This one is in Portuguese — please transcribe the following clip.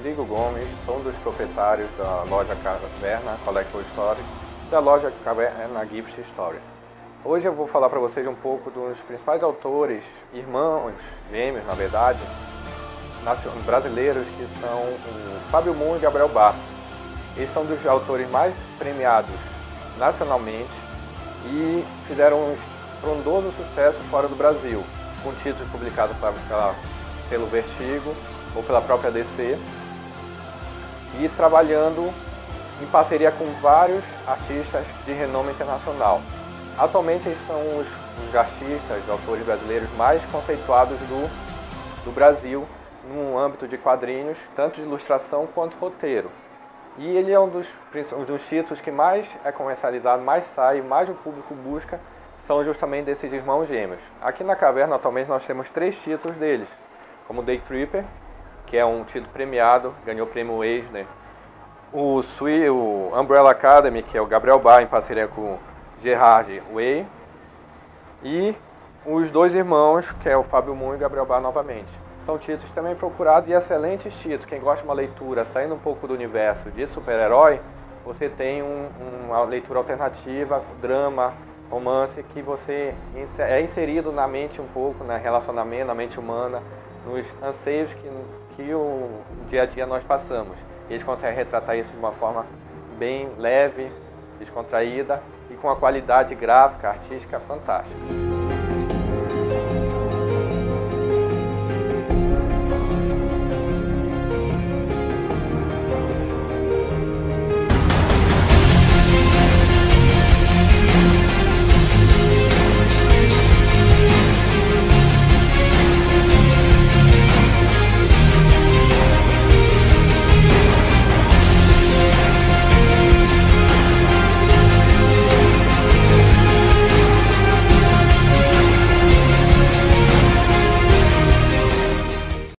Rodrigo Gomes, sou um dos proprietários da loja Caverna Collectible Stories, da loja Caverna Gibson Histórias. Hoje eu vou falar para vocês um pouco dos principais autores, irmãos, gêmeos na verdade, brasileiros, que são o Fábio Moon e Gabriel Barros. Eles são dos autores mais premiados nacionalmente e fizeram um estrondoso sucesso fora do Brasil, com títulos publicados pelo Vertigo ou pela própria DC, e trabalhando em parceria com vários artistas de renome internacional. Atualmente eles são os artistas, os autores brasileiros mais conceituados do Brasil no âmbito de quadrinhos, tanto de ilustração quanto roteiro. E ele é um dos títulos que mais é comercializado, mais sai, mais o público busca, são justamente desses irmãos gêmeos. Aqui na Caverna atualmente nós temos três títulos deles, como Day Tripper, que é um título premiado, ganhou o prêmio Eisner, o Umbrella Academy, que é o Gabriel Bá em parceria com o Gerard Way, e os dois irmãos, que é o Fábio Moon e o Gabriel Bá novamente. São títulos também procurados e excelentes títulos. Quem gosta de uma leitura saindo um pouco do universo de super-herói, você tem uma leitura alternativa, drama, romance, que você é inserido na mente um pouco, no relacionamento, na mente humana, nos anseios que o dia a dia nós passamos. Eles conseguem retratar isso de uma forma bem leve, descontraída e com uma qualidade gráfica, artística fantástica.